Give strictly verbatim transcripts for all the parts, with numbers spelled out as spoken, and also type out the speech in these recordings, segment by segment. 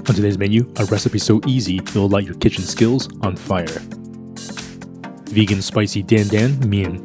On today's menu, a recipe so easy it'll light your kitchen skills on fire. Vegan spicy Dan Dan mien.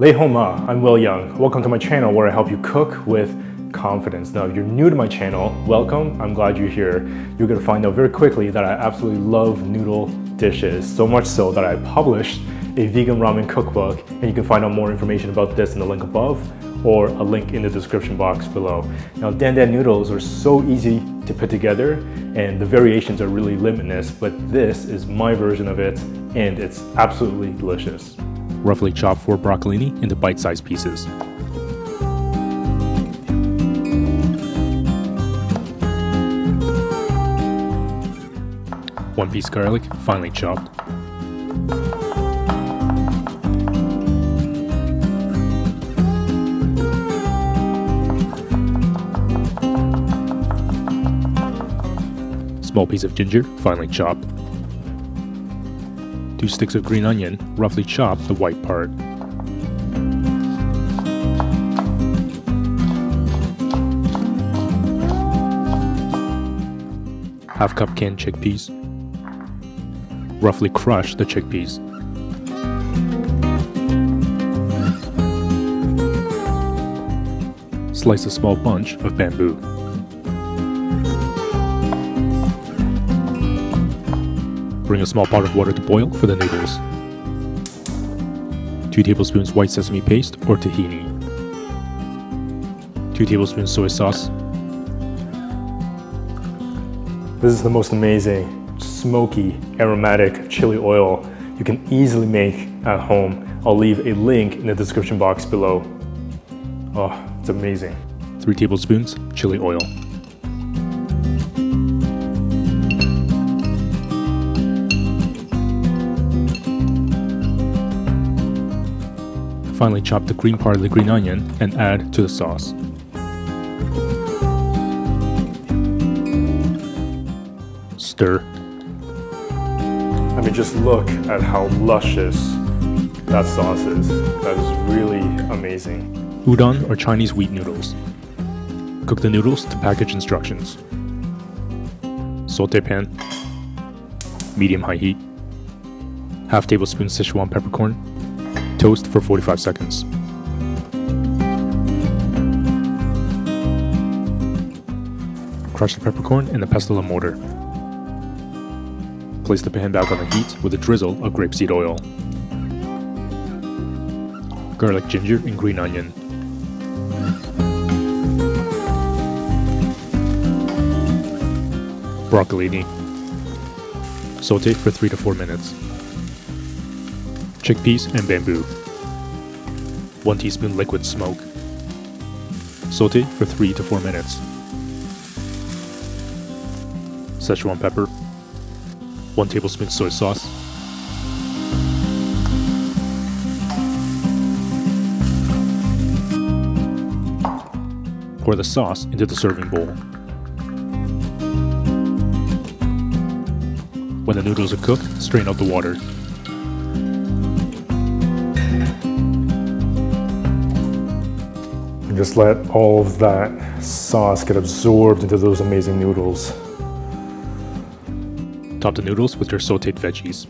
Lay Ho Ma, I'm Will Young. Welcome to my channel where I help you cook with confidence. Now, if you're new to my channel, welcome. I'm glad you're here. You're gonna find out very quickly that I absolutely love noodle dishes, so much so that I published a vegan ramen cookbook, and you can find out more information about this in the link above or a link in the description box below. Now, Dan Dan noodles are so easy to put together and the variations are really limitless, but this is my version of it and it's absolutely delicious. Roughly chop four broccolini into bite-sized pieces. One piece garlic, finely chopped. Small piece of ginger, finely chopped. Two sticks of green onion, roughly chop the white part. Half cup canned chickpeas. Roughly crush the chickpeas. Slice a small bunch of bamboo. Bring a small pot of water to boil for the noodles. two tablespoons white sesame paste or tahini. two tablespoons soy sauce. This is the most amazing, smoky, aromatic chili oil you can easily make at home. I'll leave a link in the description box below. Oh, it's amazing. three tablespoons chili oil. Finally chop the green part of the green onion and add to the sauce. Stir. I mean, just look at how luscious that sauce is. That is really amazing. Udon or Chinese wheat noodles. Cook the noodles to package instructions. Saute pan. Medium-high heat. Half tablespoon Sichuan peppercorn. Toast for forty-five seconds. Crush the peppercorn in the pestle and mortar. Place the pan back on the heat with a drizzle of grapeseed oil. Garlic, ginger, and green onion. Broccolini. Sauté for three to four minutes. Chickpeas and bamboo. one teaspoon liquid smoke. Sauté for three to four minutes. Sichuan pepper. one tablespoon soy sauce. Pour the sauce into the serving bowl. When the noodles are cooked, strain out the water. Just let all of that sauce get absorbed into those amazing noodles. Top the noodles with your sauteed veggies.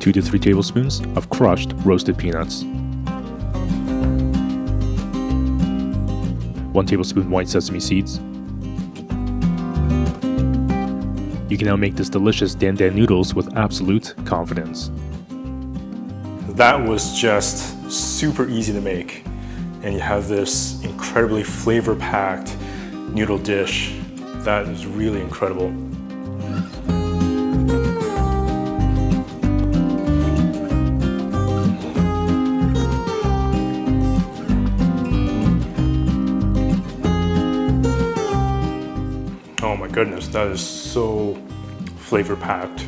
Two to three tablespoons of crushed roasted peanuts. One tablespoon white sesame seeds. You can now make this delicious Dan Dan noodles with absolute confidence. That was just super easy to make. And you have this incredibly flavor-packed noodle dish. That is really incredible. Oh my goodness, that is so flavor-packed.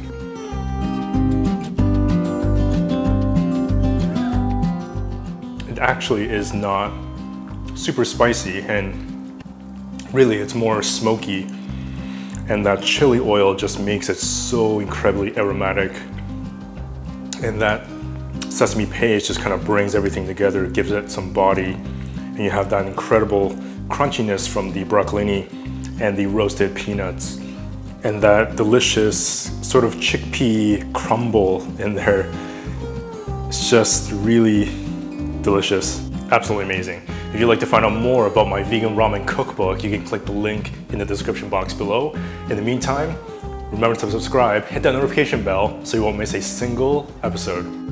It actually is not super spicy, and really it's more smoky, and that chili oil just makes it so incredibly aromatic, and that sesame paste just kind of brings everything together, gives it some body, and you have that incredible crunchiness from the broccolini and the roasted peanuts, and that delicious sort of chickpea crumble in there. It's just really delicious, absolutely amazing. If you'd like to find out more about my vegan ramen cookbook, you can click the link in the description box below. In the meantime, remember to subscribe, hit that notification bell so you won't miss a single episode.